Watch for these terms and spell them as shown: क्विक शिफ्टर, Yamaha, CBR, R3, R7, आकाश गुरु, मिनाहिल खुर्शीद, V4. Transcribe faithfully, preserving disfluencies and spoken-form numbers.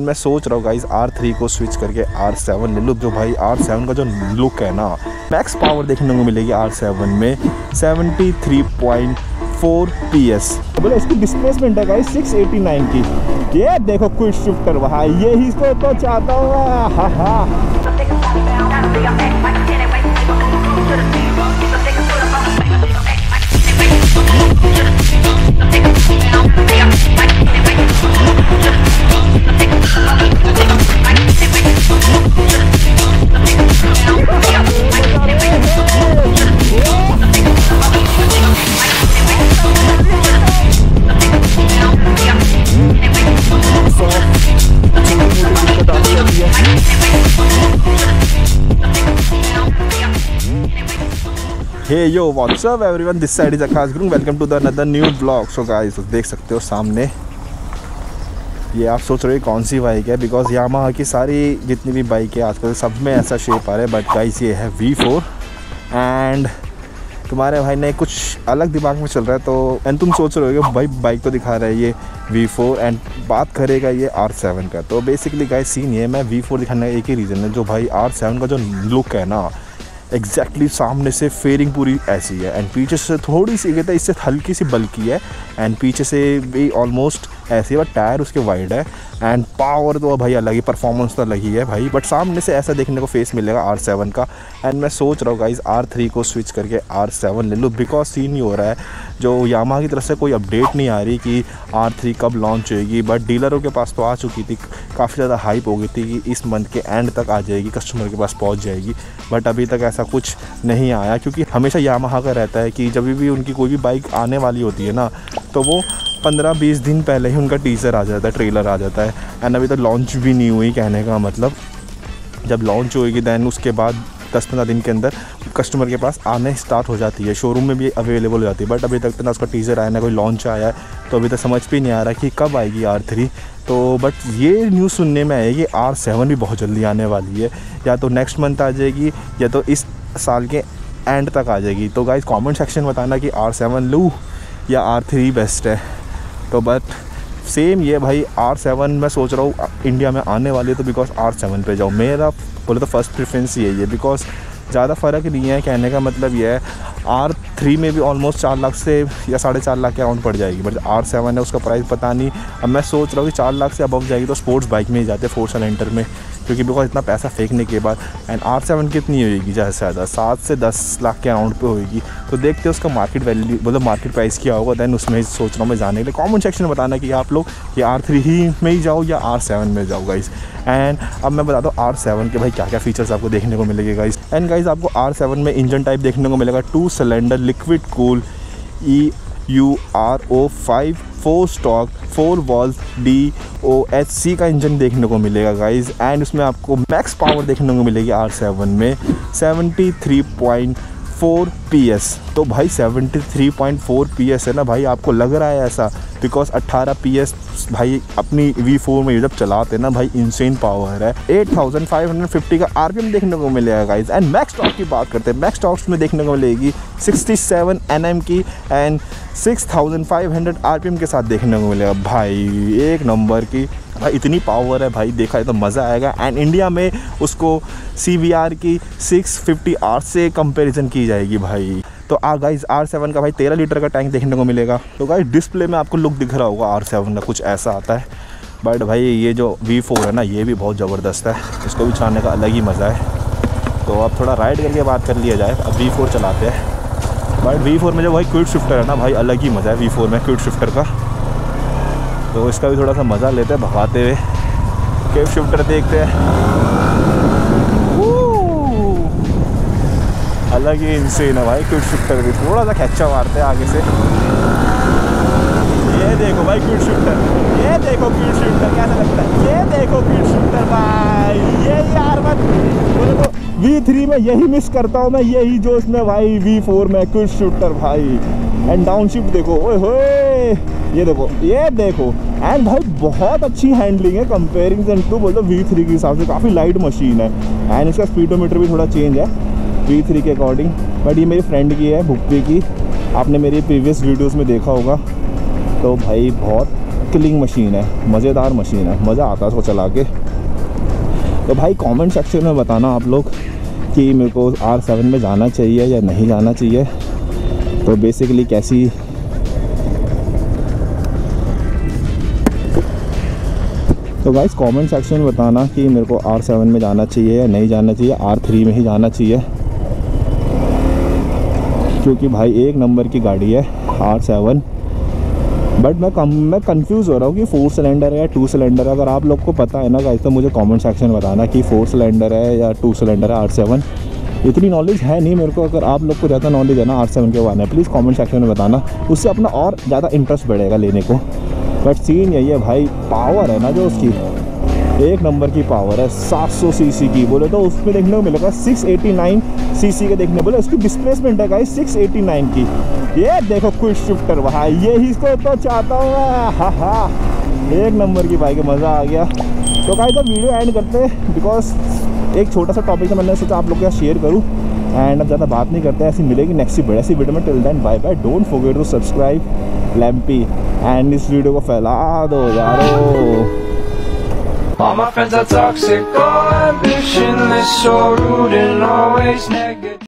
मैं सोच रहा हूँ गाइज आर थ्री को स्विच करके आर सेवन ले लूँ। जो भाई आर सेवन का जो लुक है ना, मैक्स पावर देखने को मिलेगी आर सेवन में seventy three point four P S. बोले इसकी डिस्प्लेसमेंट है गाइज सिक्स एटी नाइन की। ये देखो क्विक शिफ्टर भाई, ये ही तो, तो चाहता हूँ। हा हा hey yo what's up everyone, this side is आकाश गुरु, welcome to the another new blog. So guys देख सकते हो सामने, ये आप सोच रहे हो कौन सी बाइक है, बिकॉज यामाहा की सारी जितनी भी बाइक है आजकल सब में ऐसा शेप आ रहा है। बट गाइस ये है वी फोर एंड तुम्हारे भाई ने कुछ अलग दिमाग में चल रहा है। तो एंड तुम सोच रहे हो भाई बाइक तो दिखा रहा है ये वी फोर एंड बात करेगा ये आर सेवन का। तो बेसिकली गाइस सीन ये, मैं वी फोर दिखाने का एक ही रीज़न है, जो भाई आर सेवन का जो लुक है ना एग्जैक्टली exactly, सामने से फेयरिंग पूरी ऐसी है एंड पीछे से थोड़ी सी कहते हैं इससे हल्की सी बल्की है एंड पीछे से भी ऑलमोस्ट ऐसी है, बट टायर उसके वाइड है एंड पावर तो भाई अलग ही, परफॉर्मेंस तो अलग ही है भाई। बट सामने से ऐसा देखने को फेस मिलेगा आर सेवन का। एंड मैं सोच रहा हूँ गाइज आर थ्री को स्विच करके आर सेवन ले लूँ, बिकॉज सीन ही हो रहा है जो यामाहा की तरफ से कोई अपडेट नहीं आ रही कि आर थ्री कब लॉन्च होगी। बट डीलरों के पास तो आ चुकी थी, काफ़ी ज़्यादा हाइप हो गई थी कि इस मंथ के एंड तक आ जाएगी, कस्टमर के पास पहुँच जाएगी। बट अभी तक ऐसा कुछ नहीं आया, क्योंकि हमेशा यामाहा का रहता है कि जब भी उनकी कोई भी बाइक आने वाली होती है ना, तो वो पंद्रह बीस दिन पहले ही उनका टीज़र आ जाता है, ट्रेलर आ जाता है। एंड अभी तो लॉन्च भी नहीं हुई, कहने का मतलब जब लॉन्च होएगी दैन उसके बाद दस पंद्रह दिन के अंदर कस्टमर के पास आने स्टार्ट हो जाती है, शोरूम में भी अवेलेबल हो जाती है। बट अभी तक तो ना उसका टीज़र आया ना कोई लॉन्च आया है, तो अभी तक समझ भी नहीं आ रहा कि कब आएगी आर थ्री। तो बट ये न्यूज़ सुनने में आएगी आर सेवन भी बहुत जल्दी आने वाली है, या तो नेक्स्ट मंथ आ जाएगी या तो इस साल के एंड तक आ जाएगी। तो गाइस कमेंट सेक्शन में बताना कि आर सेवन लूँ या आर थ्री बेस्ट है। तो बट सेम ये भाई आर सेवन मैं सोच रहा हूँ इंडिया में आने वाली है, तो बिकॉज आर सेवन पे जाऊँ, मेरा बोले तो फर्स्ट प्रेफरेंस यही है। बिकॉज ज़्यादा फ़र्क नहीं है, कहने का मतलब ये है आर थ्री में भी ऑलमोस्ट चार लाख से या साढ़े चार लाख के अराउंड पड़ जाएगी, बट आर सेवन है उसका प्राइस पता नहीं। अब मैं सोच रहा हूँ कि चार लाख से अबव जाएगी तो स्पोर्ट्स बाइक में ही जाते हैं, फोर सिलेंडर में, क्योंकि बिकॉज इतना पैसा फेंकने के बाद। एंड आर सेवन कितनी होएगी, ज़्यादा से ज़्यादा सात से दस लाख के अराउंड पे होएगी। तो देखते हैं उसका मार्केट वैल्यू मतलब मार्केट प्राइस क्या होगा, दैन उसमें सोच रहा हूँ मैं जाने के लिए। कमेंट सेक्शन में बताना कि आप लोग कि आर थ्री ही में ही जाओ या आर सेवन में जाओ गाइस। एंड अब मैं बता दूँ आर सेवन के भाई क्या क्या फीचर्स आपको देखने को मिलेंगे गाइस। एंड गाइस आपको आर सेवन में इंजन टाइप देखने को मिलेगा two cylinder liquid cool E U R O five, four stroke, four valve D O H C का इंजन देखने को मिलेगा गाइज। एंड उसमें आपको मैक्स पावर देखने को मिलेगी आर सेवन में seventy three point four P S. तो भाई seventy three point four P S है ना भाई, आपको लग रहा है ऐसा, बिकॉज अट्ठारह पी एस भाई अपनी वी फोर में जब चलाते हैं ना भाई, इंसेन पावर है। Eight thousand five hundred fifty का आरपीएम देखने को मिलेगा गाइज। एंड मैक्स टॉर्क की बात करते हैं, मैक्स टॉर्क में देखने को मिलेगी सिक्सटी सेवन एन एम की and six thousand five hundred RPM के साथ देखने को मिलेगा भाई, एक नंबर की भाई इतनी पावर है भाई, देखा है तो मज़ा आएगा। एंड इंडिया में उसको सी बी आर की सिक्स फिफ्टी आर से कंपैरिजन की जाएगी भाई। तो आ गाइज आर सेवन का भाई तेरह लीटर का टैंक देखने को मिलेगा। तो गाइज डिस्प्ले में आपको लुक दिख रहा होगा आर सेवन का, कुछ ऐसा आता है। बट भाई ये जो वी फोर है ना, ये भी बहुत ज़बरदस्त है, इसको भी चलाने का अलग ही मज़ा है। तो अब थोड़ा राइड करके बात कर लिया जाए, अब वी फोर चलाते हैं। बट वी फोर में जो भाई क्विक शिफ्टर है ना भाई, अलग ही मज़ा है वी फोर में क्विक शिफ्टर का। तो इसका भी थोड़ा सा मज़ा लेते हैं भगाते हुए, क्विक शिफ्टर देखते हैं। वो अलग ही इंसेन है भाई क्विक शिफ्टर भी, थोड़ा सा खच्चा मारते हैं आगे से। ये देखो भाई क्विक शिफ्टर, ये देखो क्विक शिफ्टर कैसा लगता है, ये देखो क्विक शिफ्टर भाई। ये यार मत वी थ्री में यही मिस करता हूँ मैं, यही जो इसमें भाई वी फोर में क्विक शिफ्टर भाई। एंड डाउन शिफ्ट देखो, ओए होए ये देखो, ये देखो। एंड भाई बहुत अच्छी हैंडलिंग है कंपेरिजन टू बोलो वी थ्री के हिसाब से, काफ़ी लाइट मशीन है। एंड इसका स्पीडोमीटर भी थोड़ा चेंज है वी थ्री के अकॉर्डिंग। बट ये मेरी फ्रेंड की है भुक्ति की, आपने मेरी प्रीवियस वीडियोस में देखा होगा। तो भाई बहुत किलिंग मशीन है, मज़ेदार मशीन है, मज़ा आता है उसको चला के। तो भाई कमेंट सेक्शन में बताना आप लोग कि मेरे को आर सेवन में जाना चाहिए या नहीं जाना चाहिए। तो बेसिकली कैसी तो गाइस कमेंट सेक्शन में बताना कि मेरे को आर सेवन में जाना चाहिए या नहीं जाना चाहिए, आर थ्री में ही जाना चाहिए, क्योंकि भाई एक नंबर की गाड़ी है आर सेवन। बट मैं कम मैं कंफ्यूज हो रहा हूँ कि फोर सिलेंडर है या टू सिलेंडर है। अगर आप लोग को पता है ना गाइस तो मुझे कमेंट सेक्शन में बताना कि फोर सिलेंडर है या टू सिलेंडर है आर सेवन। इतनी नॉलेज है नहीं मेरे को, अगर आप लोग को ज़्यादा नॉलेज है ना आर सेवन के बारे में प्लीज़ कमेंट सेक्शन में बताना, उससे अपना और ज़्यादा इंटरेस्ट बढ़ेगा लेने को। बट सीन यही है भाई, पावर है ना जो उसकी, एक नंबर की पावर है। सात सौ सीसी की बोले तो उसमें देखने को मिलेगा सिक्स एटी नाइन सीसी के देखने बोले, उसकी डिस्प्लेसमेंट है गाइस सिक्स एटी नाइन की। ये देखो क्विक शिफ्टर भाई, ये ही इसको तो चाहता हूँ। हा हा एक नंबर की बाइक, मज़ा आ गया। तो गाइस अब वीडियो एंड करते हैं, बिकॉज एक छोटा सा टॉपिक है मैंने सोचा आप लोग के साथ शेयर करूँ। एंड अब ज़्यादा बात नहीं करते, ऐसी मिलेगी नेक्स्ट बड़े सी वीडियो में। Till then bye bye, don't forget to subscribe लैम्पी and इस वीडियो को फैला दो यारो।